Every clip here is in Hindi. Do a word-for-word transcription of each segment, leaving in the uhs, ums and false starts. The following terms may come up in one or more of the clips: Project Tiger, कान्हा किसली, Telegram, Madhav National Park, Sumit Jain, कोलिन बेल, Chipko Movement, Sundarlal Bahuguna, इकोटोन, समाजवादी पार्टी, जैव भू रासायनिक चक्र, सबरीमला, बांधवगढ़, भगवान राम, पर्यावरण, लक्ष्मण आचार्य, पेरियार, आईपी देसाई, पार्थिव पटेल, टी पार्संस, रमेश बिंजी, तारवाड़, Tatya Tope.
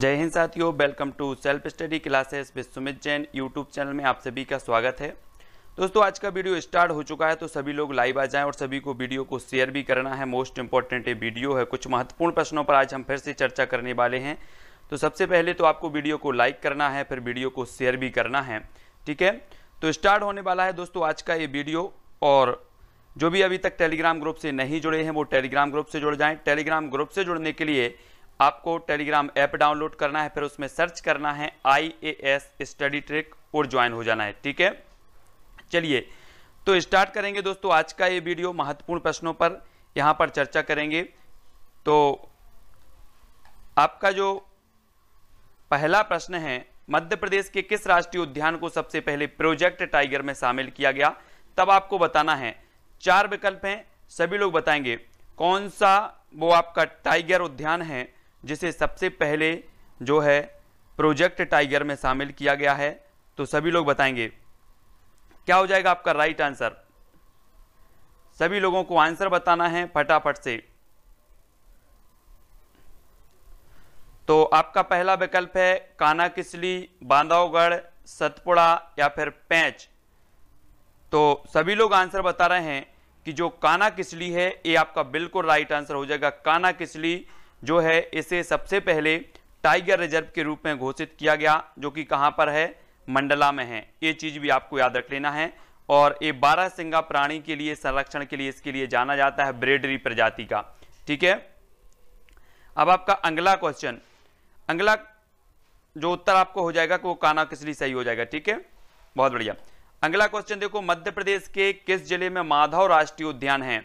जय हिंद साथियों, welcome to self study classes with Sumit Jain YouTube channel में आप सभी का स्वागत है। दोस्तों, आज का वीडियो स्टार्ट हो चुका है तो सभी लोग लाइव आ जाएं और सभी को वीडियो को शेयर भी करना है। मोस्ट इंपॉर्टेंट ये वीडियो है। कुछ महत्वपूर्ण प्रश्नों पर आज हम फिर से चर्चा करने वाले हैं। तो सबसे पहले तो आपको वीडियो को लाइक करना है, फिर वीडियो को शेयर भी करना है, ठीक है। तो स्टार्ट होने वाला है दोस्तों आज का ये वीडियो। और जो भी अभी तक टेलीग्राम ग्रुप से नहीं जुड़े हैं वो टेलीग्राम ग्रुप से जुड़ जाएँ। टेलीग्राम ग्रुप से जुड़ने के लिए आपको टेलीग्राम ऐप डाउनलोड करना है, फिर उसमें सर्च करना है I A S study trick और ज्वाइन हो जाना है, ठीक है। चलिए तो स्टार्ट करेंगे दोस्तों आज का ये वीडियो। महत्वपूर्ण प्रश्नों पर यहाँ पर चर्चा करेंगे। तो आपका जो पहला प्रश्न है, मध्य प्रदेश के किस राष्ट्रीय उद्यान को सबसे पहले प्रोजेक्ट टाइगर में शामिल किया गया? तब आपको बताना है। चार विकल्प हैं, सभी लोग बताएंगे कौन सा वो आपका टाइगर उद्यान है जिसे सबसे पहले जो है प्रोजेक्ट टाइगर में शामिल किया गया है। तो सभी लोग बताएंगे क्या हो जाएगा आपका राइट आंसर। सभी लोगों को आंसर बताना है फटाफट से। तो आपका पहला विकल्प है कान्हा किसली, बांधवगढ़, सतपुड़ा या फिर पैंच। तो सभी लोग आंसर बता रहे हैं कि जो कान्हा किसली है ये आपका बिल्कुल राइट आंसर हो जाएगा। कान्हा किसली जो है इसे सबसे पहले टाइगर रिजर्व के रूप में घोषित किया गया, जो कि कहाँ पर है? मंडला में है। ये चीज़ भी आपको याद रख लेना है। और ये बारह सिंगा प्राणी के लिए संरक्षण के लिए इसके लिए जाना जाता है, ब्रेडरी प्रजाति का, ठीक है। अब आपका अगला क्वेश्चन, अगला जो उत्तर आपको हो जाएगा वो कान्हा किसली सही हो जाएगा, ठीक है, बहुत बढ़िया। अगला क्वेश्चन देखो, मध्य प्रदेश के किस जिले में माधव राष्ट्रीय उद्यान है?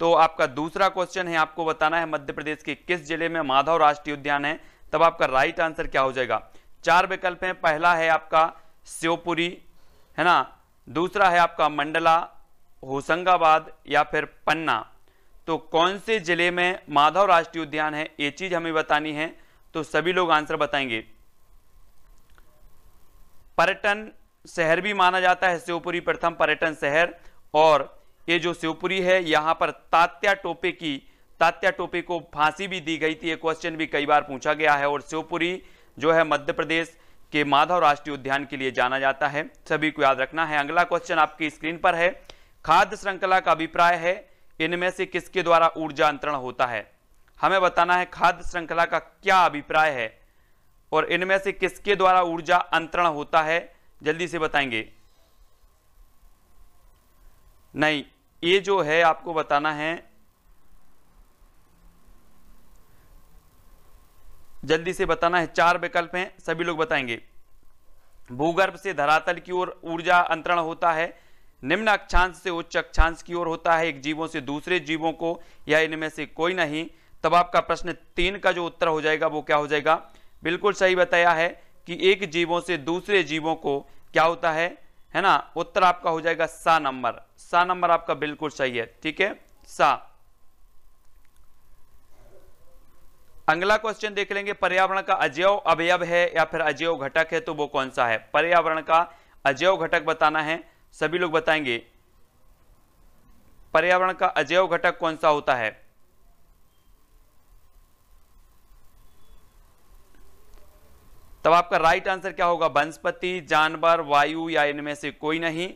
तो आपका दूसरा क्वेश्चन है, आपको बताना है मध्य प्रदेश के किस जिले में माधव राष्ट्रीय उद्यान है। तब आपका राइट आंसर क्या हो जाएगा? चार विकल्प हैं, पहला है आपका शिवपुरी, है ना, दूसरा है आपका मंडला, होशंगाबाद या फिर पन्ना। तो कौन से जिले में माधव राष्ट्रीय उद्यान है ये चीज हमें बतानी है। तो सभी लोग आंसर बताएंगे। पर्यटन शहर भी माना जाता है शिवपुरी प्रथम पर्यटन शहर। और ये जो शिवपुरी है यहाँ पर तात्या टोपे की तात्या टोपे को फांसी भी दी गई थी, ये क्वेश्चन भी कई बार पूछा गया है। और शिवपुरी जो है मध्य प्रदेश के माधव राष्ट्रीय उद्यान के लिए जाना जाता है, सभी को याद रखना है। अगला क्वेश्चन आपकी स्क्रीन पर है, खाद्य श्रृंखला का अभिप्राय है इनमें से किसके द्वारा ऊर्जा अंतरण होता है? हमें बताना है खाद्य श्रृंखला का क्या अभिप्राय है और इनमें से किसके द्वारा ऊर्जा अंतरण होता है, जल्दी से बताएंगे। नहीं, ये जो है आपको बताना है, जल्दी से बताना है। चार विकल्प हैं, सभी लोग बताएंगे। भूगर्भ से धरातल की ओर ऊर्जा अंतरण होता है, निम्न अक्षांश से उच्च अक्षांश की ओर होता है, एक जीवों से दूसरे जीवों को, या इनमें से कोई नहीं। तब आपका प्रश्न तीन का जो उत्तर हो जाएगा वो क्या हो जाएगा? बिल्कुल सही बताया है कि एक जीवों से दूसरे जीवों को क्या होता है, है ना। उत्तर आपका हो जाएगा सा नंबर, सा नंबर आपका बिल्कुल सही है, ठीक है, सा। अगला क्वेश्चन देख लेंगे, पर्यावरण का अजैव अवयव है या फिर अजैव घटक है, तो वो कौन सा है? पर्यावरण का अजैव घटक बताना है, सभी लोग बताएंगे। पर्यावरण का अजैव घटक कौन सा होता है? तब आपका राइट आंसर क्या होगा? वनस्पति, जानवर, वायु या इनमें से कोई नहीं।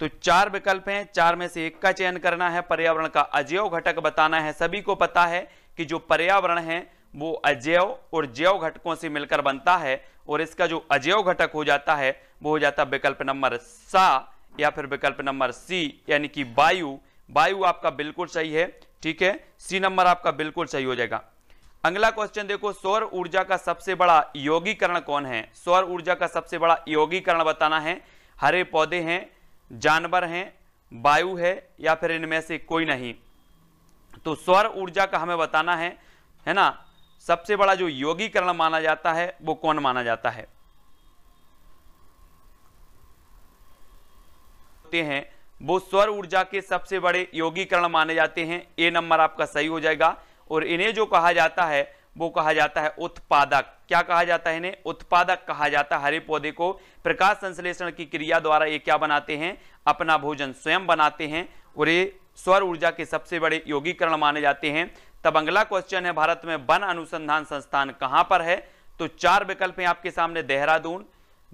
तो चार विकल्प हैं, चार में से एक का चयन करना है। पर्यावरण का अजैव घटक बताना है। सभी को पता है कि जो पर्यावरण है वो अजैव और जैव घटकों से मिलकर बनता है, और इसका जो अजैव घटक हो जाता है वो हो जाता है विकल्प नंबर सा या फिर विकल्प नंबर सी, यानी कि वायु। वायु आपका बिल्कुल सही है, ठीक है, सी नंबर आपका बिल्कुल सही हो जाएगा। अगला क्वेश्चन देखो, सौर ऊर्जा का सबसे बड़ा यौगीकरण कौन है? सौर ऊर्जा का सबसे बड़ा यौगीकरण बताना है। हरे पौधे हैं, जानवर हैं, वायु है या फिर इनमें से कोई नहीं। तो सौर ऊर्जा का हमें बताना है, है ना, सबसे बड़ा जो यौगीकरण माना जाता है वो कौन माना जाता है? हैं वो सौर ऊर्जा के सबसे बड़े यौगीकरण माने जाते हैं। ए नंबर आपका सही हो जाएगा। और इन्हें जो कहा जाता है वो कहा जाता है उत्पादक। क्या कहा जाता है? इन्हें उत्पादक कहा जाता है। हरे पौधे को प्रकाश संश्लेषण की क्रिया द्वारा ये क्या बनाते हैं? अपना भोजन स्वयं बनाते हैं, और ये सौर ऊर्जा के सबसे बड़े यौगीकरण माने जाते हैं। तब अगला क्वेश्चन है, भारत में वन अनुसंधान संस्थान कहां पर है? तो चार विकल्प हैं आपके सामने, देहरादून,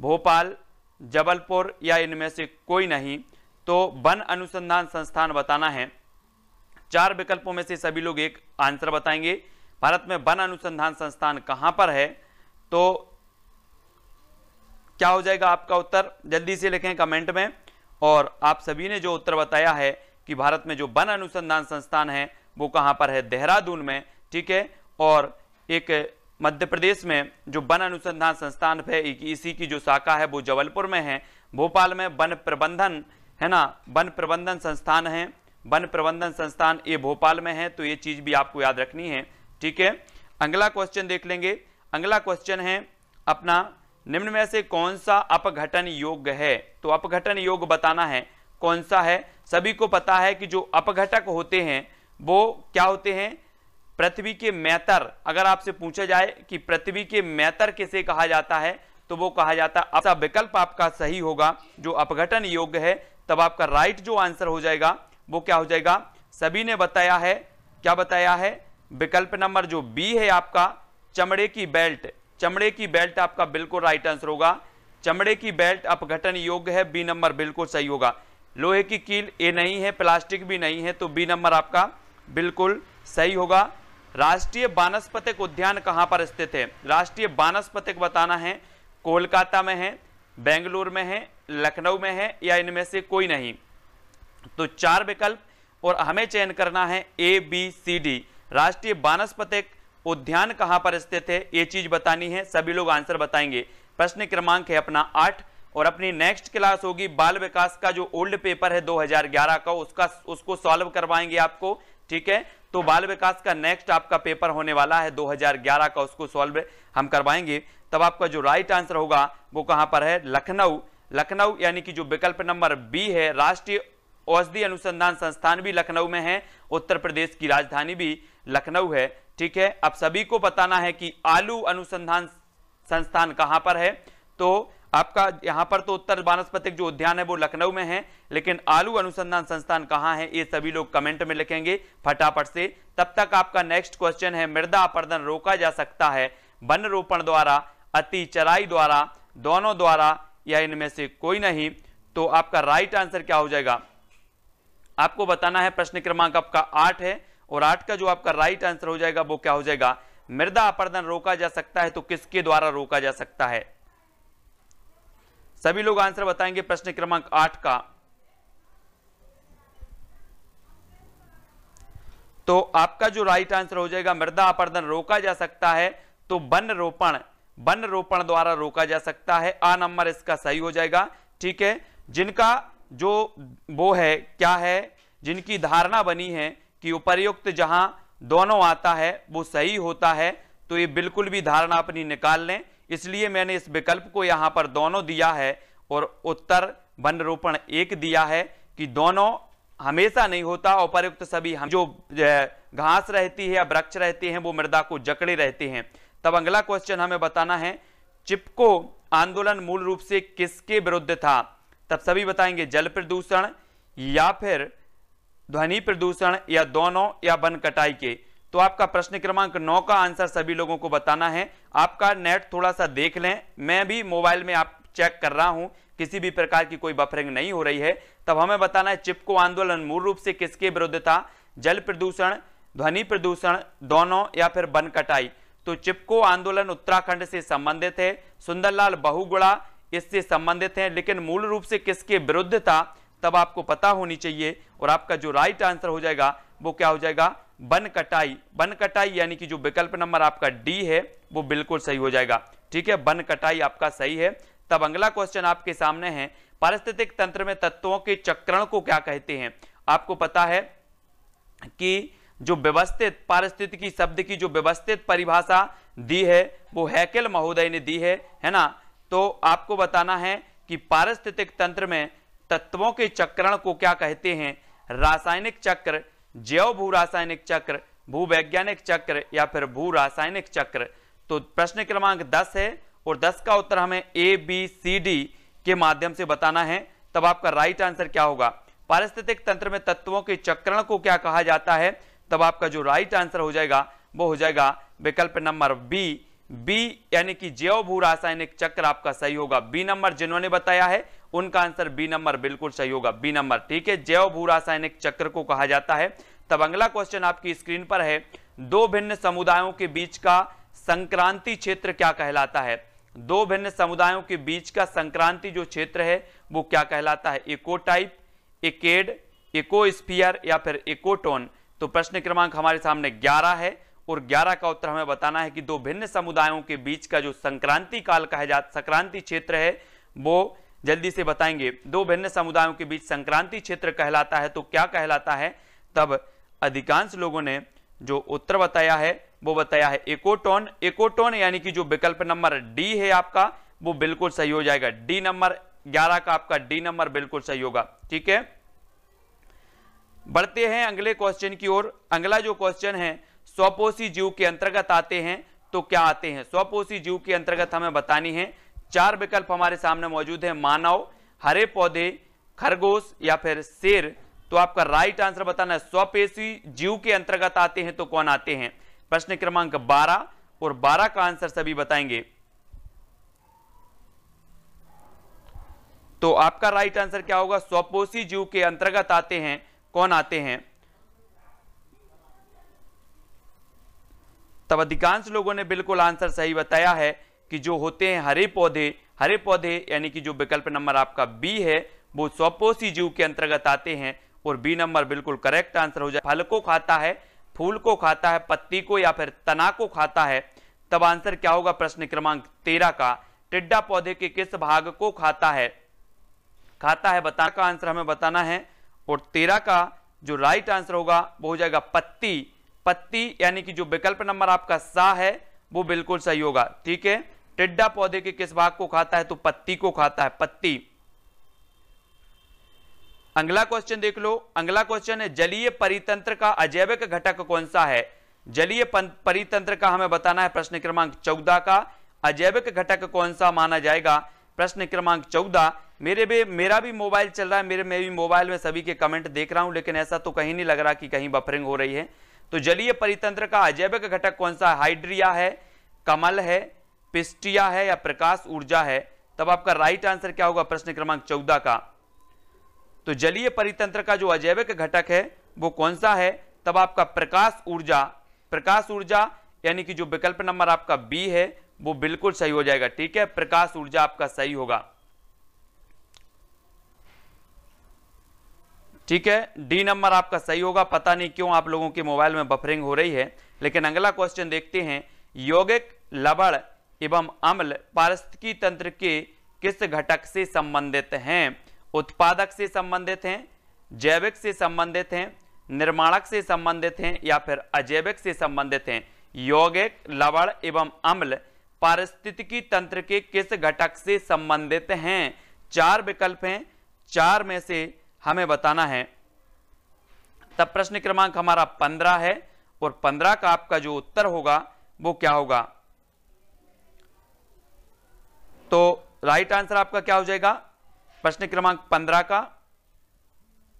भोपाल, जबलपुर या इनमें से कोई नहीं। तो वन अनुसंधान संस्थान बताना है। चार विकल्पों में से सभी लोग एक आंसर बताएंगे। भारत में वन अनुसंधान संस्थान कहां पर है? तो क्या हो जाएगा आपका उत्तर, जल्दी से लिखें कमेंट में। और आप सभी ने जो उत्तर बताया है कि भारत में जो वन अनुसंधान संस्थान है वो कहां पर है, देहरादून में, ठीक है। और एक मध्य प्रदेश में जो वन अनुसंधान संस्थान है इसी की जो शाखा है वो जबलपुर में है। भोपाल में वन प्रबंधन है ना, वन प्रबंधन संस्थान है, वन प्रबंधन संस्थान ये भोपाल में है, तो ये चीज भी आपको याद रखनी है, ठीक है। अगला क्वेश्चन देख लेंगे। अगला क्वेश्चन है अपना, निम्न में से कौन सा अपघटन योग है? तो अपघटन योग बताना है कौन सा है। सभी को पता है कि जो अपघटक होते हैं वो क्या होते हैं, पृथ्वी के मैतर। अगर आपसे पूछा जाए कि पृथ्वी के मैतर किसे कहा जाता है तो वो कहा जाता है, ऐसा विकल्प आपका सही होगा जो अपघटन योग है। तब आपका राइट जो आंसर हो जाएगा वो क्या हो जाएगा, सभी ने बताया है, क्या बताया है, विकल्प नंबर जो बी है आपका, चमड़े की बेल्ट। चमड़े की बेल्ट आपका बिल्कुल राइट आंसर होगा। चमड़े की बेल्ट अपघटन योग्य है, बी नंबर बिल्कुल सही होगा। लोहे की कील ए नहीं है, प्लास्टिक भी नहीं है, तो बी नंबर आपका बिल्कुल सही होगा। राष्ट्रीय वानस्पतिक उद्यान कहां पर स्थित है? राष्ट्रीय वानस्पतिक बताना है, कोलकाता में है, बेंगलुरु में है, लखनऊ में है या इनमें से कोई नहीं। तो चार विकल्प और हमें चयन करना है ए बी सी डी। राष्ट्रीय वानस्पतिक उद्यान कहां पर स्थित है ये चीज बतानी है, सभी लोग आंसर बताएंगे। प्रश्न क्रमांक है अपना आठ और अपनी नेक्स्ट क्लास होगी बाल विकास का जो ओल्ड पेपर है दो हज़ार ग्यारह का, उसका उसको सॉल्व करवाएंगे आपको, ठीक है। तो बाल विकास का नेक्स्ट आपका पेपर होने वाला है दो हज़ार ग्यारह का, उसको सॉल्व हम करवाएंगे। तब आपका जो राइट आंसर होगा वो कहां पर है, लखनऊ। लखनऊ यानी कि जो विकल्प नंबर बी है। राष्ट्रीय औषधि अनुसंधान संस्थान भी लखनऊ में है, उत्तर प्रदेश की राजधानी भी लखनऊ है, ठीक है। अब सभी को बताना है कि आलू अनुसंधान संस्थान कहां पर है? तो आपका यहां पर तो उत्तर वानस्पतिक जो उद्यान है वो लखनऊ में है, लेकिन आलू अनुसंधान संस्थान कहां है ये सभी लोग कमेंट में लिखेंगे फटाफट से। तब तक आपका नेक्स्ट क्वेश्चन है, मृदा अपरदन रोका जा सकता है वन रोपण द्वारा, अति चराई द्वारा, दोनों द्वारा या इनमें से कोई नहीं। तो आपका राइट आंसर क्या हो जाएगा, आपको बताना है। प्रश्न क्रमांक आपका आठ है और आठ का जो आपका राइट आंसर हो जाएगा वो क्या हो जाएगा, मृदा अपरदन रोका जा सकता है, तो किसके द्वारा रोका जा सकता है? सभी लोग आंसर बताएंगे प्रश्न क्रमांक आठ का। तो आपका जो राइट आंसर हो जाएगा, मृदा अपरदन रोका जा सकता है तो वन रोपण, वन रोपण द्वारा रोका जा सकता है। आ नंबर इसका सही हो जाएगा, ठीक है। जिनका जो वो है क्या है, जिनकी धारणा बनी है कि उपर्युक्त जहां दोनों आता है वो सही होता है, तो ये बिल्कुल भी धारणा अपनी निकाल लें, इसलिए मैंने इस विकल्प को यहां पर दोनों दिया है और उत्तर वन रोपण एक दिया है कि दोनों हमेशा नहीं होता, उपर्युक्त सभी हम जो घास रहती है या वृक्ष रहते हैं वो मृदा को जकड़े रहते हैं। तब अगला क्वेश्चन हमें बताना है, चिपको आंदोलन मूल रूप से किसके विरुद्ध था? तब सभी बताएंगे जल प्रदूषण या फिर ध्वनि प्रदूषण या दोनों या वन कटाई के। तो आपका प्रश्न क्रमांक नौ का आंसर सभी लोगों को बताना है। आपका नेट थोड़ा सा देख लें, मैं भी मोबाइल में आप चेक कर रहा हूं, किसी भी प्रकार की कोई बफरिंग नहीं हो रही है। तब हमें बताना है चिपको आंदोलन मूल रूप से किसके विरुद्ध था, जल प्रदूषण, ध्वनि प्रदूषण, दोनों या फिर वन कटाई। तो चिपको आंदोलन उत्तराखंड से संबंधित है, सुंदरलाल बहुगुणा इससे संबंधित है, लेकिन मूल रूप से किसके विरुद्ध था तब आपको पता होनी चाहिए। और आपका जो राइट आंसर हो जाएगा वो क्या हो जाएगा, वन कटाई। वन कटाई यानी कि जो विकल्प नंबर आपका डी है वो बिल्कुल सही हो जाएगा, ठीक है। वन कटाई आपका सही है। तब अगला क्वेश्चन आपके सामने है, पारिस्थितिक तंत्र में तत्वों के चक्रण को क्या कहते हैं? आपको पता है कि जो व्यवस्थित पारिस्थितिकी शब्द की जो व्यवस्थित परिभाषा दी है वो हैकेल महोदय ने दी है, है ना। तो आपको बताना है कि पारिस्थितिक तंत्र में तत्वों के चक्रण को क्या कहते हैं? रासायनिक चक्र, जैव भू रासायनिक चक्र, भूवैज्ञानिक चक्र या फिर भू रासायनिक चक्र। तो प्रश्न क्रमांक दस है और दस का उत्तर हमें ए बी सी डी के माध्यम से बताना है। तब आपका राइट आंसर क्या होगा, पारिस्थितिक तंत्र में तत्वों के चक्रण को क्या कहा जाता है? तब आपका जो राइट आंसर हो जाएगा वो हो जाएगा विकल्प नंबर बी, बी यानी कि जैव भू रासायनिक चक्र आपका सही होगा। बी नंबर जिन्होंने बताया है उनका आंसर बी नंबर बिल्कुल सही होगा। बी नंबर ठीक है, जैव भू रासायनिक चक्र को कहा जाता है। तब अगला क्वेश्चन आपकी स्क्रीन पर है, दो भिन्न समुदायों के बीच का संक्रांति क्षेत्र क्या कहलाता है? दो भिन्न समुदायों के बीच का संक्रांति जो क्षेत्र है वो क्या कहलाता है? इकोटाइप, एकेड, इकोस्फीयर या फिर इकोटोन। तो प्रश्न क्रमांक हमारे सामने ग्यारह है और ग्यारह का उत्तर हमें बताना है कि दो भिन्न समुदायों के बीच का जो संक्रांति काल कहा जाता संक्रांति क्षेत्र है वो जल्दी से बताएंगे। दो भिन्न समुदायों के बीच संक्रांति क्षेत्र कहलाता है तो क्या कहलाता है? तब अधिकांश लोगों ने जो उत्तर बताया है वो बताया है इकोटोन। इकोटोन यानी कि जो विकल्प नंबर डी है आपका वो बिल्कुल सही हो जाएगा। डी नंबर ग्यारह का आपका डी नंबर बिल्कुल सही होगा। ठीक है, बढ़ते हैं अगले क्वेश्चन की ओर। अगला जो क्वेश्चन है, स्वपोषी जीव के अंतर्गत आते हैं तो क्या आते हैं? स्वपोषी जीव के अंतर्गत हमें बतानी है। चार विकल्प हमारे सामने मौजूद है, मानव, हरे पौधे, खरगोश या फिर शेर। तो आपका राइट आंसर बताना है। स्वपोषी जीव के अंतर्गत आते हैं तो कौन आते हैं? प्रश्न क्रमांक बारह और बारह का आंसर सभी बताएंगे। तो आपका राइट आंसर क्या होगा? स्वपोषी जीव के अंतर्गत आते हैं कौन आते हैं? तब अधिकांश लोगों ने बिल्कुल आंसर सही बताया है कि जो होते हैं हरे पौधे। हरे पौधे यानी कि जो विकल्प नंबर आपका बी है वो स्वपोषी जीव के अंतर्गत आते हैं और बी नंबर बिल्कुल करेक्ट आंसर हो जाए। फल को खाता है, फूल को खाता है, पत्ती को या फिर तना को खाता है। तब आंसर क्या होगा? प्रश्न क्रमांक तेरह का, टिड्डा पौधे के किस भाग को खाता है? खाता है बताना का आंसर हमें बताना है और तेरह का जो राइट आंसर होगा वो हो जाएगा पत्ती। पत्ती यानी कि जो विकल्प नंबर आपका सा है वो बिल्कुल सही होगा। ठीक है, टिड्डा पौधे के किस भाग को खाता है? तो पत्ती को खाता है, पत्ती। अगला क्वेश्चन देख लो। अगला क्वेश्चन है, जलीय परितंत्र का अजैविक घटक कौन सा है? जलीय परितंत्र का हमें बताना है। प्रश्न क्रमांक चौदह का अजैविक घटक कौन सा माना जाएगा? प्रश्न क्रमांक चौदह। मेरे भी मेरा भी मोबाइल चल रहा है, मेरे मैं भी मोबाइल में सभी के कमेंट देख रहा हूं, लेकिन ऐसा तो कहीं नहीं लग रहा कि कहीं बफरिंग हो रही है। तो जलीय परितंत्र का अजैविक घटक कौन सा? हाइड्रिया है, कमल है, पिस्टिया है या प्रकाश ऊर्जा है? तब आपका राइट आंसर क्या होगा? प्रश्न क्रमांक चौदह का। तो जलीय परितंत्र का जो अजैविक घटक है वो कौन सा है? तब आपका प्रकाश ऊर्जा। प्रकाश ऊर्जा यानी कि जो विकल्प नंबर आपका बी है वो बिल्कुल सही हो जाएगा। ठीक है, प्रकाश ऊर्जा आपका सही होगा। ठीक है, डी नंबर आपका सही होगा। पता नहीं क्यों आप लोगों के मोबाइल में बफरिंग हो रही है, लेकिन अगला क्वेश्चन देखते हैं। यौगिक, लवण एवं अम्ल पारिस्थितिकी तंत्र के किस घटक से संबंधित हैं? उत्पादक से संबंधित हैं, जैविक से संबंधित हैं, निर्माणक से संबंधित हैं या फिर अजैविक से संबंधित हैं? यौगिक, लवण एवं अम्ल पारिस्थितिकी तंत्र के किस घटक से संबंधित हैं? चार विकल्प हैं, चार में से हमें बताना है। तब प्रश्न क्रमांक हमारा पंद्रह है और पंद्रह का आपका जो उत्तर होगा वो क्या होगा? तो राइट आंसर आपका क्या हो जाएगा? प्रश्न क्रमांक पंद्रह का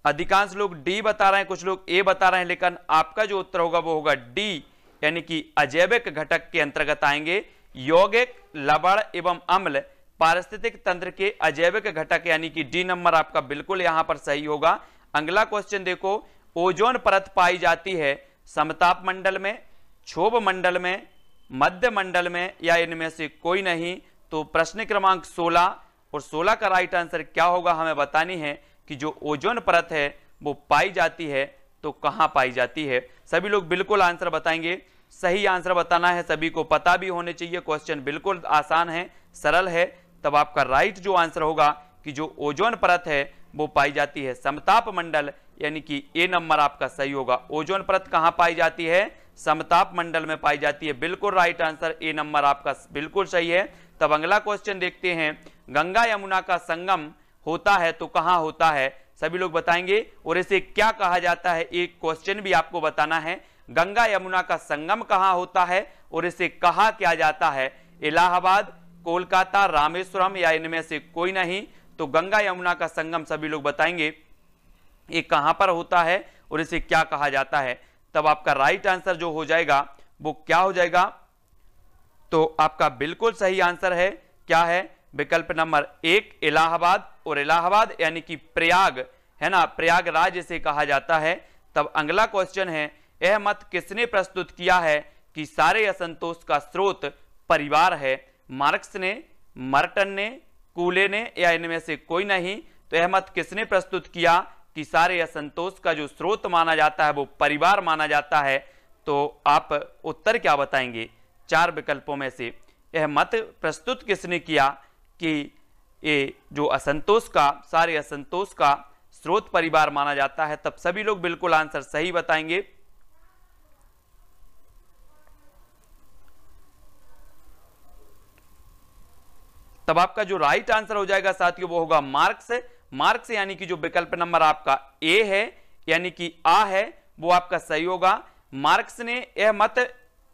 अधिकांश लोग डी बता रहे हैं, कुछ लोग ए बता रहे हैं, लेकिन आपका जो उत्तर होगा वो होगा डी, यानी कि अजैविक घटक के अंतर्गत आएंगे। यौगिक, लवण एवं अम्ल पारिस्थितिक तंत्र के अजैविक घटक यानी कि डी नंबर आपका बिल्कुल यहां पर सही होगा। अगला क्वेश्चन देखो, ओजोन परत पाई जाती है समताप मंडल में, क्षोभ मंडल में, मध्य मंडल में या इनमें से कोई नहीं? तो प्रश्न क्रमांक सोलह और सोलह का राइट आंसर क्या होगा हमें बतानी है कि जो ओजोन परत है वो पाई जाती है तो कहां पाई जाती है? सभी लोग बिल्कुल आंसर बताएंगे। सही आंसर बताना है, सभी को पता भी होने चाहिए। क्वेश्चन बिल्कुल आसान है, सरल है। तब आपका राइट जो आंसर होगा कि जो ओजोन परत है वो पाई जाती है समताप मंडल, यानी कि ए नंबर आपका सही होगा। ओजोन परत कहां पाई जाती है? समताप मंडल में पाई जाती है। बिल्कुल राइट आंसर ए नंबर आपका बिल्कुल सही है। तब अगला क्वेश्चन देखते हैं, गंगा यमुना का संगम होता है तो कहाँ होता है? सभी लोग बताएंगे और इसे क्या कहा जाता है? एक क्वेश्चन भी आपको बताना है। गंगा यमुना का संगम कहाँ होता है और इसे कहा क्या जाता है? इलाहाबाद, कोलकाता, रामेश्वरम या इनमें से कोई नहीं? तो गंगा यमुना का संगम सभी लोग बताएंगे ये कहाँ पर होता है और इसे क्या कहा जाता है? तब आपका राइट आंसर जो हो जाएगा वो क्या हो जाएगा? तो आपका बिल्कुल सही आंसर है, क्या है विकल्प नंबर एक इलाहाबाद, और इलाहाबाद यानी कि प्रयाग है ना, प्रयागराज इसे कहा जाता है। तब अगला क्वेश्चन है, यह मत किसने प्रस्तुत किया है कि सारे असंतोष का स्रोत परिवार है? मार्क्स ने, मार्टन ने, कूले ने या इनमें से कोई नहीं? तो यह मत किसने प्रस्तुत किया कि सारे असंतोष का जो स्रोत माना जाता है वो परिवार माना जाता है? तो आप उत्तर क्या बताएंगे चार विकल्पों में से? यह मत प्रस्तुत किसने किया कि ये जो असंतोष का, सारे असंतोष का स्रोत परिवार माना जाता है? तब सभी लोग बिल्कुल आंसर सही बताएंगे। तब आपका जो राइट आंसर हो जाएगा साथियों वो होगा मार्क्स। मार्क्स यानी कि जो विकल्प नंबर आपका ए है यानी कि आ है वो आपका सही होगा। मार्क्स ने यह मत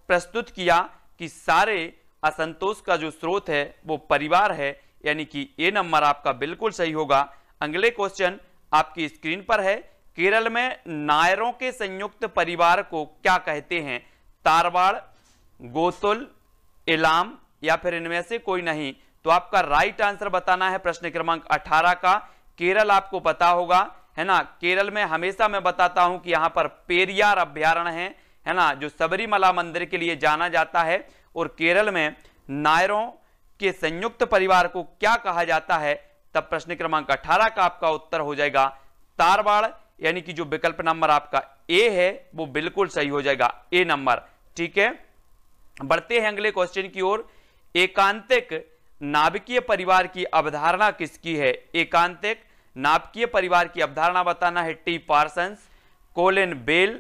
प्रस्तुत किया कि सारे असंतोष का जो स्रोत है वो परिवार है, यानी कि ए नंबर आपका बिल्कुल सही होगा। अगले क्वेश्चन आपकी स्क्रीन पर है, केरल में नायरों के संयुक्त परिवार को क्या कहते हैं? तारवाड़, गोतुल, इलाम या फिर इनमें से कोई नहीं? तो आपका राइट आंसर बताना है प्रश्न क्रमांक अठारह का। केरल आपको पता होगा है ना, केरल में हमेशा मैं बताता हूं कि यहां पर पेरियार अभ्यारण्य है है ना, जो सबरीमला मंदिर के लिए जाना जाता है। और केरल में नायरों के संयुक्त परिवार को क्या कहा जाता है? तब प्रश्न क्रमांक अठारह का आपका उत्तर हो जाएगा तारवाड़, यानी कि जो विकल्प नंबर आपका ए है वो बिल्कुल सही हो जाएगा, ए नंबर। ठीक है, बढ़ते हैं अगले क्वेश्चन की ओर। एकांतिक नाभिकीय परिवार की अवधारणा किसकी है? एकांतिक नाभिकीय परिवार की अवधारणा बताना है टी पार्संस, कोलिन बेल,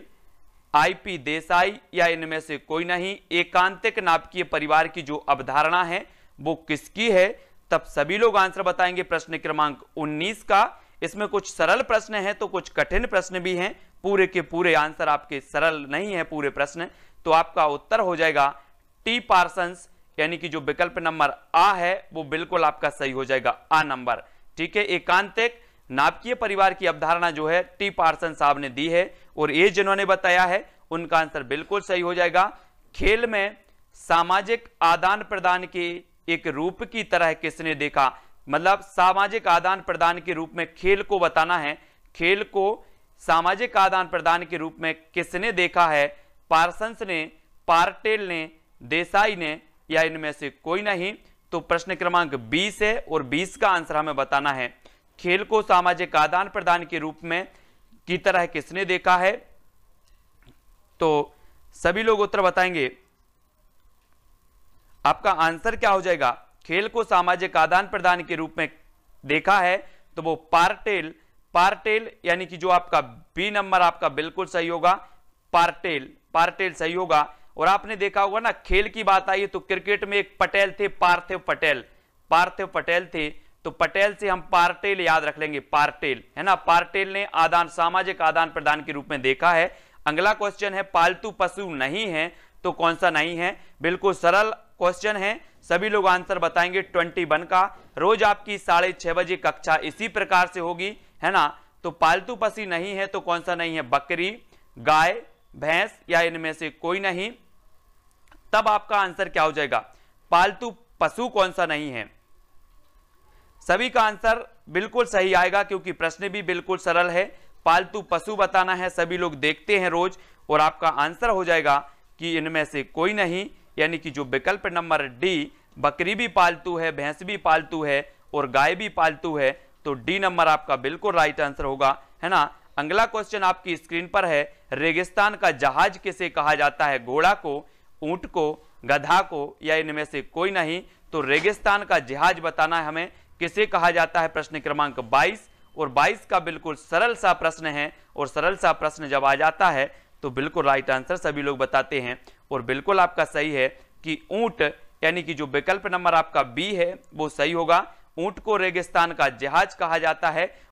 आईपी देसाई या इनमें से कोई नहीं? एकांतिक नाभिकीय परिवार की जो अवधारणा है वो किसकी है? तब सभी लोग आंसर बताएंगे प्रश्न क्रमांक उन्नीस का। इसमें कुछ सरल प्रश्न हैं तो कुछ कठिन प्रश्न भी हैं, पूरे के पूरे आंसर आपके सरल नहीं है पूरे प्रश्न। तो आपका उत्तर हो जाएगा टी पार्संस, यानी कि जो विकल्प नंबर आ है वो बिल्कुल आपका सही हो जाएगा, आ नंबर। ठीक है, एकांतिक नाभिकीय परिवार की अवधारणा जो है टी पार्सन साहब ने दी है, और ये जिन्होंने बताया है उनका आंसर बिल्कुल सही हो जाएगा। खेल में सामाजिक आदान प्रदान के एक रूप की तरह किसने देखा? मतलब सामाजिक आदान प्रदान के रूप में खेल को बताना है, खेल को सामाजिक आदान प्रदान के रूप में किसने देखा है? पार्संस ने, पार्टेल ने, देसाई ने या इनमें से कोई नहीं? तो प्रश्न क्रमांक बीस है और बीस का आंसर हमें बताना है। खेल को सामाजिक आदान प्रदान के रूप में की तरह किसने देखा है? तो सभी लोग उत्तर बताएंगे। आपका आंसर क्या हो जाएगा? खेल को सामाजिक आदान प्रदान के रूप में देखा है तो वो पार्टेल, पार्टेल यानी कि जो आपका बी नंबर आपका बिल्कुल सही होगा, पार्टेल, पार्टेल सही होगा। और आपने देखा होगा ना, खेल की बात आई तो क्रिकेट में एक पटेल थे, पार्थिव पटेल, पार्थिव पटेल थे, तो पटेल से हम पार्टेल याद रख लेंगे, पार्टेल है ना। पार्टेल ने आदान, सामाजिक आदान प्रदान के रूप में देखा है। अगला क्वेश्चन है, पालतू पशु नहीं है तो कौन सा नहीं है? बिल्कुल सरल क्वेश्चन है, सभी लोग आंसर बताएंगे ट्वेंटी वन का। रोज आपकी साढ़े छह बजे कक्षा इसी प्रकार से होगी है ना, तो पालतू पशु नहीं है तो कौन सा नहीं है? बकरी, गाय, भैंस या इनमें से कोई नहीं? तब आपका आंसर क्या हो जाएगा? पालतू पशु कौन सा नहीं है? सभी का आंसर बिल्कुल सही आएगा क्योंकि प्रश्न भी बिल्कुल सरल है। पालतू पशु बताना है, सभी लोग देखते हैं रोज, और आपका आंसर हो जाएगा कि इनमें से कोई नहीं, यानी कि जो विकल्प नंबर डी, बकरी भी पालतू है, भैंस भी पालतू है और गाय भी पालतू है, तो डी नंबर आपका बिल्कुल राइट आंसर होगा है ना। अगला क्वेश्चन आपकी स्क्रीन पर है, रेगिस्तान का जहाज किसे कहा जाता है? घोड़ा को, ऊंट को, गधा को या इनमें से कोई नहीं? तो रेगिस्तान का जहाज बताना है हमें किसे कहा जाता है? प्रश्न क्रमांक बाईस, और बाईस का बिल्कुल सरल सा प्रश्न है, और सरल सा प्रश्न जब आ जाता है तो बिल्कुल राइट आंसर सभी लोग बताते हैं, और बिल्कुल आपका सही है कि ऊंट, यानी कि जो विकल्प नंबर आपका बी है वो सही होगा। ऊंट को रेगिस्तान का जहाज कहा जाता है।